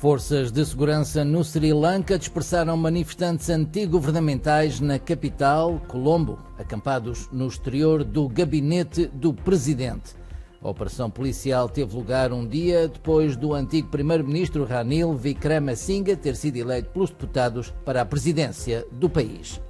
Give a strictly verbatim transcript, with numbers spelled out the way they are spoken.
Forças de segurança no Sri Lanka dispersaram manifestantes antigovernamentais na capital, Colombo, acampados no exterior do gabinete do presidente. A operação policial teve lugar um dia depois do antigo primeiro-ministro Ranil Wickremesinghe ter sido eleito pelos deputados para a presidência do país.